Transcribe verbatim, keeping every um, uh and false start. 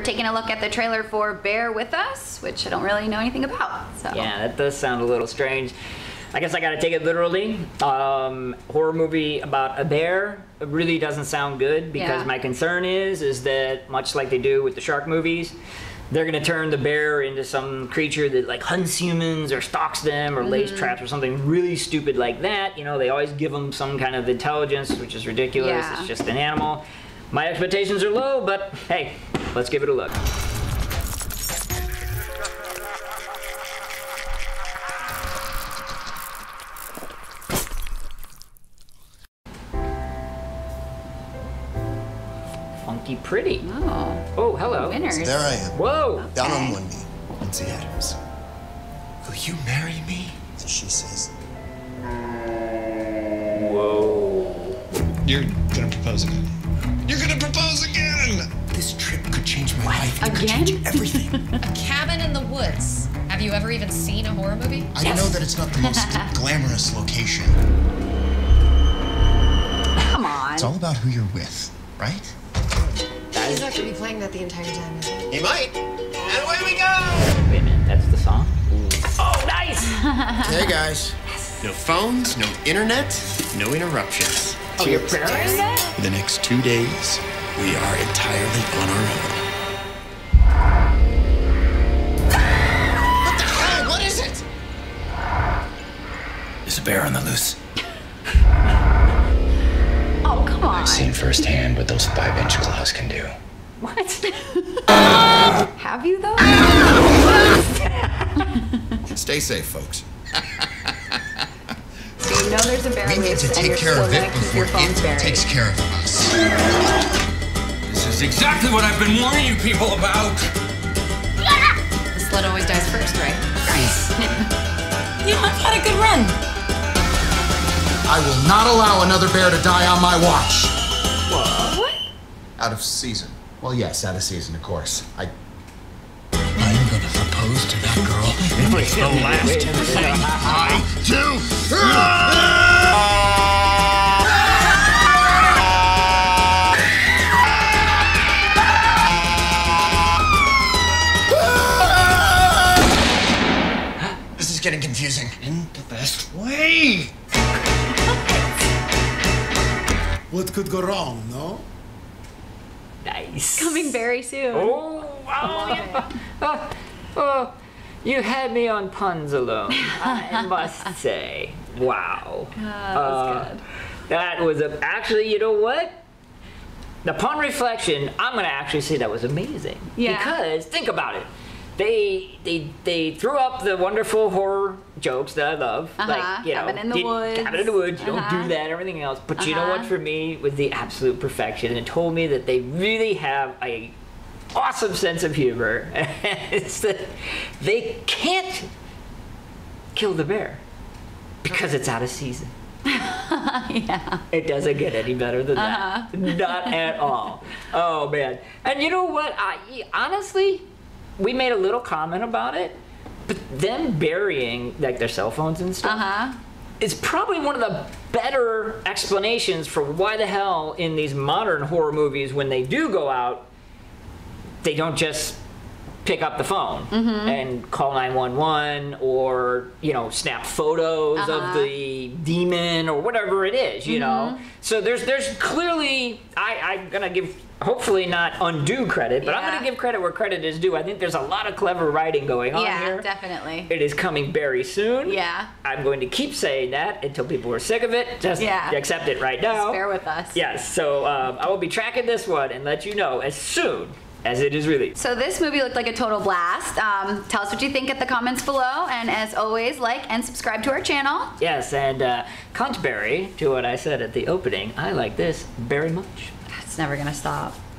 we're taking a look at the trailer for Bear With Us, which I don't really know anything about. So. Yeah, that does sound a little strange. I guess I gotta take it literally. Um, horror movie about a bear, it really doesn't sound good, because yeah. my concern is is that, much like they do with the shark movies, they're gonna turn the bear into some creature that like hunts humans or stalks them or mm-hmm. lays traps or something really stupid like that. You know, they always give them some kind of intelligence, which is ridiculous. Yeah. It's just an animal. My expectations are low, but hey, let's give it a look. Funky pretty. Oh, oh hello. Winners. There I am. Whoa. Okay. Down on one knee. Lindsay Adams. Will you marry me? And she says. Whoa. You're gonna propose again. You're gonna propose again! This trip could change my what? life. It again? Could change everything. A cabin in the woods. Have you ever even seen a horror movie? I yes. know that it's not the most glamorous location. Come on. It's all about who you're with, right? He's not going to be playing that the entire time, is he? He might. And away we go! Wait a minute, that's the song? Oh, nice! Hey, guys. Yes. No phones, no internet, no interruptions. Oh, your parents? For the next two days, we are entirely on our own. What the hell? What is it? There's a bear on the loose. I've seen firsthand what those five-inch claws can do. What? Have you, though? Stay safe, folks. So you know there's a bear we need to take care of it before it takes care of us. This is exactly what I've been warning you people about. The sled always dies first, right? Right. You know, I've had a good run. I will not allow another bear to die on my watch. What? What? Out of season. Well, yes, out of season, of course. I... I'm gonna propose to that girl. It was the last thing I do. This is getting confusing. In the best way. What could go wrong, no? Nice. Coming very soon. Oh, wow. oh, oh, you had me on puns alone, I must say. Wow. Uh, that was uh, good. That was a, actually, you know what? Upon reflection, I'm going to actually say that was amazing. Yeah. Because, think about it. They, they they threw up the wonderful horror jokes that I love, uh-huh. like you know, cabin in the woods, cabin in the woods. You uh-huh. don't do that, and everything else. But uh-huh. you know what? For me, was the absolute perfection, and it told me that they really have a awesome sense of humor. It's that they can't kill the bear because it's out of season. Yeah. It doesn't get any better than uh-huh. that. Not at all. Oh man! And you know what? I honestly. We made a little comment about it, but them burying like their cell phones and stuff uh-huh. is probably one of the better explanations for why the hell in these modern horror movies when they do go out, they don't just pick up the phone mm-hmm. and call nine one one or, you know, snap photos uh-huh. of the demon or whatever it is, you mm-hmm. know. So there's there's clearly, I, I'm gonna give hopefully not undue credit, but yeah. I'm gonna give credit where credit is due. I think there's a lot of clever writing going on yeah, here. Yeah, definitely. It is coming very soon. Yeah. I'm going to keep saying that until people are sick of it. Just yeah. accept it right now. Just bear with us. Yes, so um, I will be tracking this one and let you know as soon as it is released. So this movie looked like a total blast. Um, tell us what you think at the comments below, and as always, like and subscribe to our channel. Yes, and uh, contrary to what I said at the opening, I like this very much. It's never gonna stop.